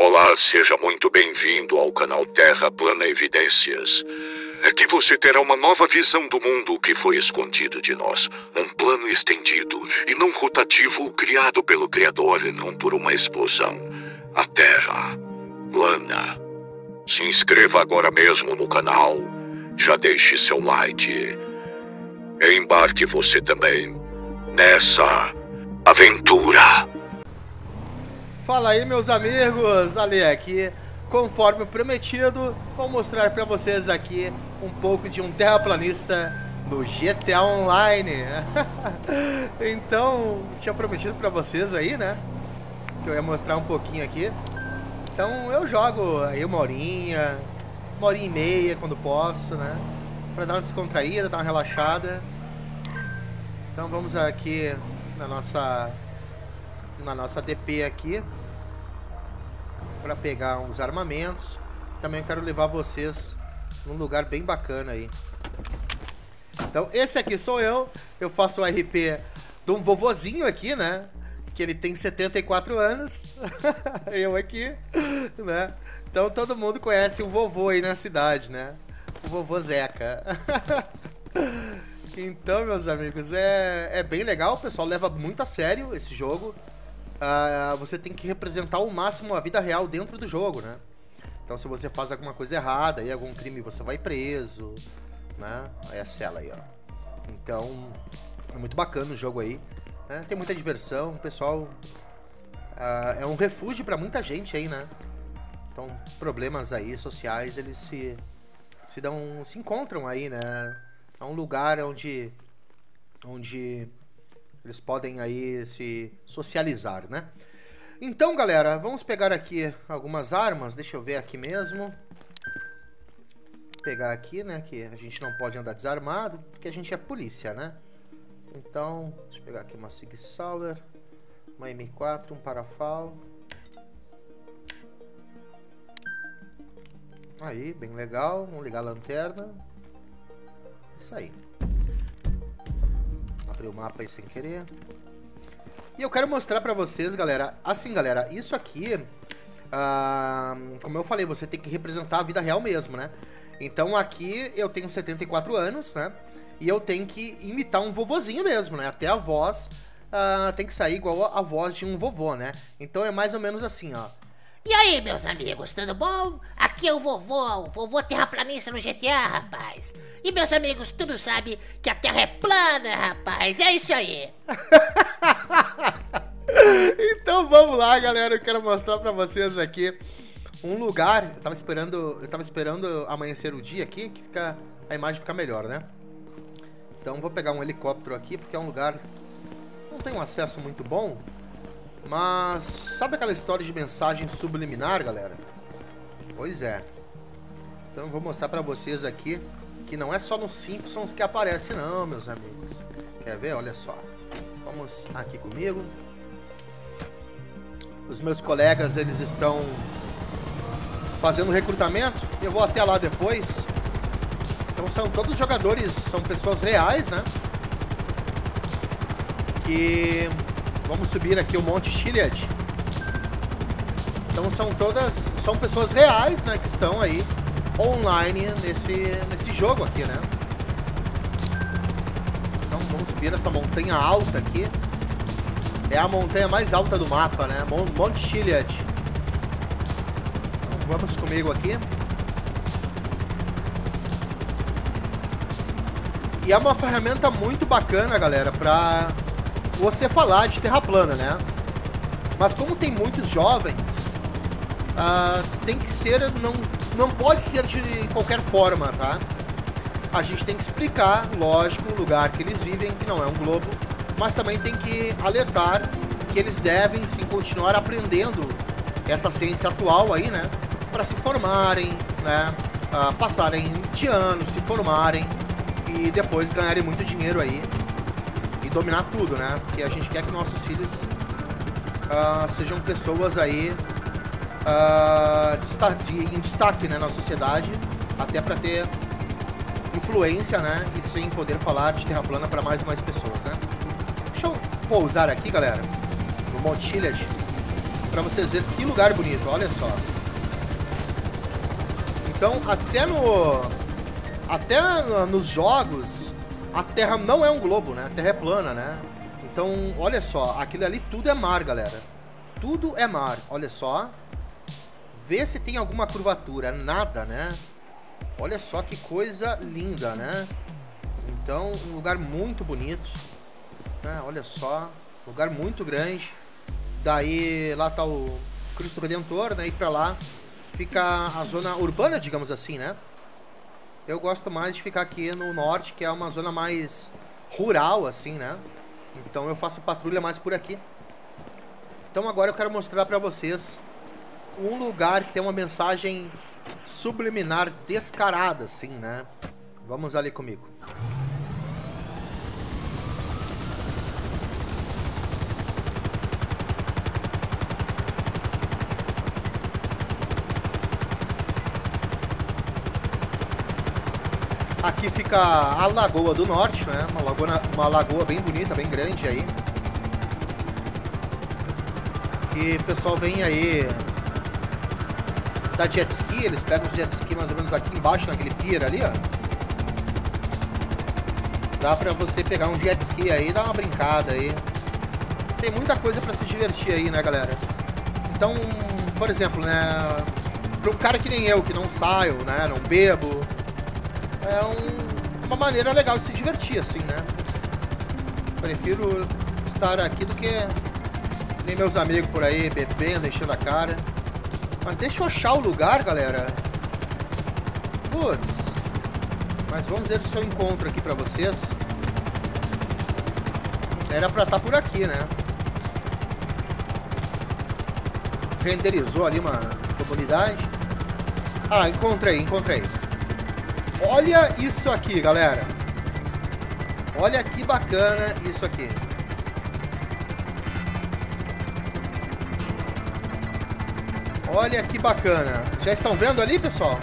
Olá, seja muito bem-vindo ao canal Terra Plana Evidências. Aqui você terá uma nova visão do mundo que foi escondido de nós. Um plano estendido e não rotativo criado pelo Criador e não por uma explosão. A Terra Plana. Se inscreva agora mesmo no canal. Já deixe seu like. E embarque você também nessa aventura. Fala aí, meus amigos, Ale aqui. Conforme prometido, vou mostrar para vocês aqui um pouco de um terraplanista no GTA Online. Então, tinha prometido para vocês aí, né, que eu ia mostrar um pouquinho aqui. Então, eu jogo aí uma horinha e meia quando posso, né, para dar uma descontraída, dar uma relaxada. Então, vamos aqui na nossa DP aqui para pegar uns armamentos. Também quero levar vocês num lugar bem bacana aí. Então esse aqui sou eu. Eu faço o RP de um vovozinho aqui, né? Que ele tem 74 anos. Eu aqui, né? Então todo mundo conhece o vovô aí na cidade, né? O vovô Zeca. Então, meus amigos, é bem legal. O pessoal leva muito a sério esse jogo. Você tem que representar ao máximo a vida real dentro do jogo, né? Então se você faz alguma coisa errada e algum crime, você vai preso, né? Olha a cela aí, ó. Então é muito bacana o jogo aí, né? Tem muita diversão, o pessoal é um refúgio pra muita gente aí, né? Então problemas aí sociais, eles se encontram aí, né? É um lugar onde eles podem aí se socializar, né? Então, galera, vamos pegar aqui algumas armas. Deixa eu ver aqui mesmo. Pegar aqui, né? Que a gente não pode andar desarmado, porque a gente é polícia, né? Então, deixa eu pegar aqui uma Sig Sauer, uma M4, um parafal. Aí, bem legal. Vamos ligar a lanterna. Isso aí. Abri o mapa aí sem querer. E eu quero mostrar pra vocês, galera. Assim, galera, isso aqui, como eu falei, você tem que representar a vida real mesmo, né? Então aqui eu tenho 74 anos, né? E eu tenho que imitar um vovozinho mesmo, né? Até a voz tem que sair igual a voz de um vovô, né? Então é mais ou menos assim, ó. E aí, meus amigos, tudo bom? Aqui é o vovô terraplanista no GTA, rapaz. E, meus amigos, tudo sabe que a Terra é plana, rapaz. É isso aí. Então, vamos lá, galera. Eu quero mostrar pra vocês aqui um lugar. Eu tava esperando amanhecer o dia aqui, que a imagem fica melhor, né? Então, vou pegar um helicóptero aqui, porque é um lugar que não tem um acesso muito bom. Mas sabe aquela história de mensagem subliminar, galera? Pois é. Então eu vou mostrar pra vocês aqui que não é só nos Simpsons que aparece não, meus amigos. Quer ver? Olha só. Vamos aqui comigo. Os meus colegas, eles estão fazendo recrutamento. Eu vou até lá depois. Então são todos jogadores, são pessoas reais, né? Que... Vamos subir aqui o Monte Chiliad. Então são pessoas reais, né, que estão aí online nesse jogo aqui, né? Então vamos subir essa montanha alta aqui. É a montanha mais alta do mapa, né? Monte Chiliad. Então, vamos comigo aqui. E é uma ferramenta muito bacana, galera, pra você falar de terra plana, né? Mas como tem muitos jovens, tem que ser, não pode ser de qualquer forma, tá? A gente tem que explicar, lógico, o lugar que eles vivem, que não é um globo, mas também tem que alertar que eles devem sim continuar aprendendo essa ciência atual aí, né? Para se formarem, né? Passarem de anos, se formarem e depois ganharem muito dinheiro aí. Dominar tudo, né? Porque a gente quer que nossos filhos sejam pessoas aí em destaque, né, na sociedade, até para ter influência, né? E sem poder falar de terra plana para mais pessoas, né? Deixa eu pousar aqui, galera, no Monte Chiliad. para vocês verem que lugar bonito, olha só. Então, até nos jogos, a Terra não é um globo, né? A Terra é plana, né? Então, olha só, aquilo ali tudo é mar, galera. Tudo é mar, olha só. Vê se tem alguma curvatura, nada, né? Olha só que coisa linda, né? Então, um lugar muito bonito, né? Olha só, lugar muito grande. Daí, lá tá o Cristo Redentor, né? E pra lá fica a zona urbana, digamos assim, né? Eu gosto mais de ficar aqui no norte, que é uma zona mais rural, assim, né? Então eu faço patrulha mais por aqui. Então agora eu quero mostrar pra vocês um lugar que tem uma mensagem subliminar descarada, assim, né? Vamos ali comigo. Aqui fica a Lagoa do Norte, né? Uma lagoa bem bonita, bem grande aí. E o pessoal vem aí da jet ski, eles pegam os jet ski mais ou menos aqui embaixo, naquele pier ali, ó. Dá pra você pegar um jet ski aí e dar uma brincada aí. Tem muita coisa pra se divertir aí, né, galera? Então, por exemplo, né? Pra um cara que nem eu, que não saio, né? Não bebo. É uma maneira legal de se divertir, assim, né? Prefiro estar aqui do que nem meus amigos por aí bebendo, enchendo a cara. Mas deixa eu achar o lugar, galera. Putz. Mas vamos ver se eu encontro aqui pra vocês. Era pra estar por aqui, né? Renderizou ali uma comunidade. Ah, encontrei, encontrei. Olha isso aqui, galera. Olha que bacana isso aqui. Olha que bacana. Já estão vendo ali, pessoal?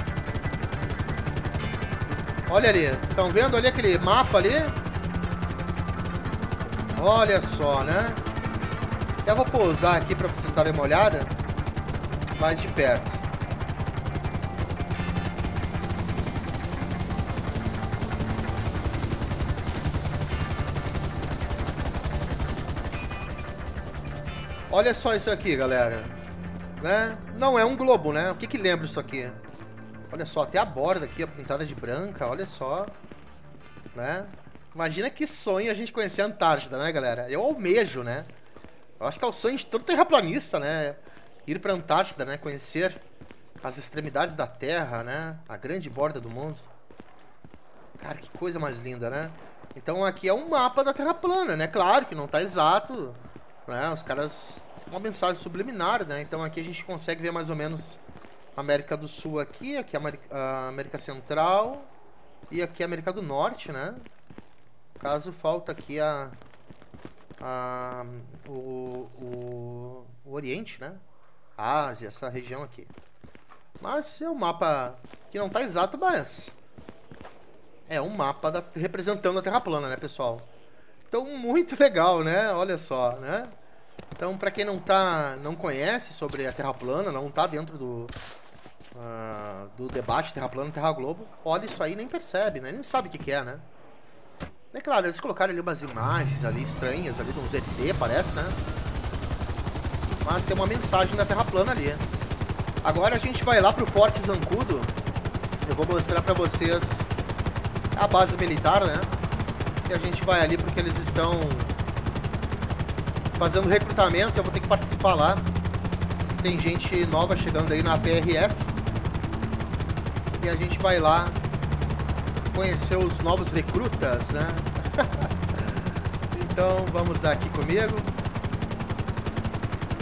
Olha ali. Estão vendo ali aquele mapa ali? Olha só, né? Eu vou pousar aqui para vocês darem uma olhada mais de perto. Olha só isso aqui, galera. Né? Não é um globo, né? O que que lembra isso aqui? Olha só, até a borda aqui, ó, pintada de branca, olha só. Né? Imagina que sonho a gente conhecer a Antártida, né, galera? Eu almejo, né? Eu acho que é o sonho de todo terraplanista, né? Ir pra Antártida, né? Conhecer as extremidades da Terra, né? A grande borda do mundo. Cara, que coisa mais linda, né? Então aqui é um mapa da Terra plana, né? Claro que não tá exato, né? Os caras... uma mensagem subliminar, né? Então aqui a gente consegue ver mais ou menos a América do Sul aqui, aqui a América Central e aqui a América do Norte, né? Caso falta aqui o Oriente, né? A Ásia, essa região aqui. Mas é um mapa que não tá exato, mas é um mapa representando a Terra plana, né, pessoal? Então muito legal, né? Olha só, né? Então, para quem não conhece sobre a Terra plana, não tá dentro do debate Terra plana e Terra globo, olha isso aí, nem percebe, né? Nem sabe o que é, né? É claro, eles colocaram ali umas imagens ali estranhas, ali de um ZT, parece, né? Mas tem uma mensagem da Terra plana ali. Agora a gente vai lá pro Forte Zancudo. Eu vou mostrar para vocês a base militar, né? E a gente vai ali porque eles estão... fazendo recrutamento, eu vou ter que participar lá. Tem gente nova chegando aí na PRF. E a gente vai lá conhecer os novos recrutas, né? Então, vamos aqui comigo.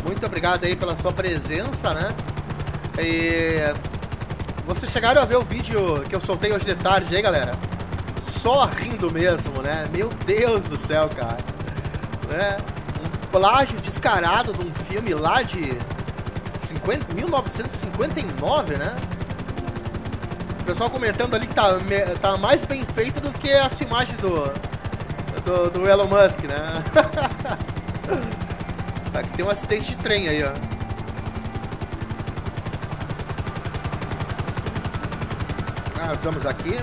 Muito obrigado aí pela sua presença, né? E vocês chegaram a ver o vídeo que eu soltei hoje de tarde aí, galera? Só rindo mesmo, né? Meu Deus do céu, cara. Né? Plágio descarado de um filme lá de 1959, né? O pessoal comentando ali que tá mais bem feito do que as imagens do Elon Musk, né? Aqui tem um acidente de trem aí, ó. arrasamos aqui.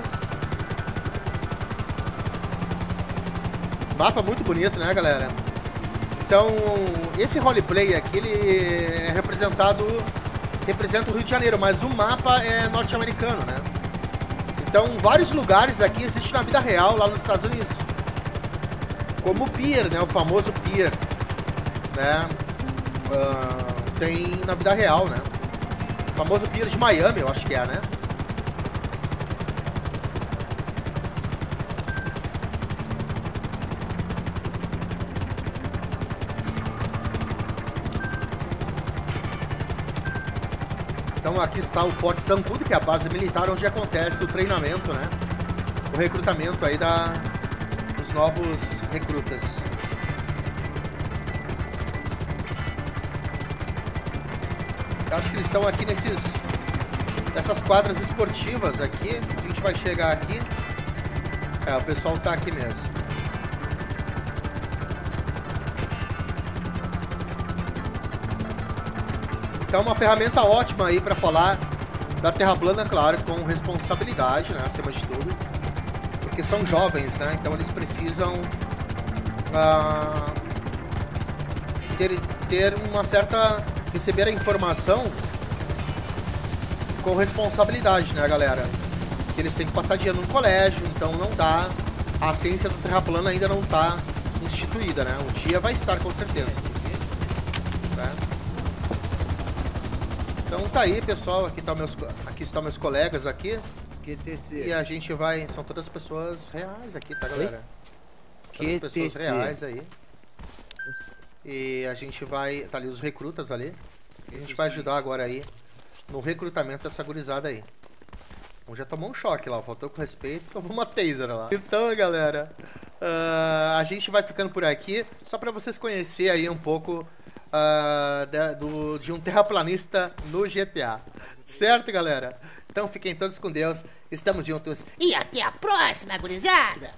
Mapa muito bonito, né, galera? Então, esse roleplay aqui, ele é representa o Rio de Janeiro, mas o mapa é norte-americano, né? Então, vários lugares aqui existem na vida real, lá nos Estados Unidos. Como o Pier, né? O famoso Pier, né? Tem na vida real, né? O famoso Pier de Miami, eu acho que é, né? Então aqui está o Forte Zancudo, que é a base militar onde acontece o treinamento, né? O recrutamento aí dos novos recrutas. Eu acho que eles estão aqui nessas quadras esportivas aqui. A gente vai chegar aqui. É, o pessoal tá aqui mesmo. Então é uma ferramenta ótima aí para falar da Terra Plana, claro, com responsabilidade, né, acima de tudo. Porque são jovens, né, então eles precisam ter uma certa... receber a informação com responsabilidade, né, galera. Porque eles têm que passar dinheiro no colégio, então não dá... A ciência da Terra Plana ainda não está instituída, né, um dia vai estar com certeza. Né? Então tá aí, pessoal, aqui estão meus colegas aqui. QTC. E a gente vai, são todas pessoas reais aqui, tá, galera? QTC. Todas pessoas reais aí. E a gente vai, tá ali os recrutas ali. E a gente vai ajudar agora aí no recrutamento dessa gurizada aí. Bom, já tomou um choque lá, faltou com respeito, tomou uma taser lá. Então, galera, a gente vai ficando por aqui, só pra vocês conhecerem aí um pouco... de um terraplanista no GTA. Certo, galera? Então fiquem todos com Deus. Estamos juntos. E até a próxima, gurizada!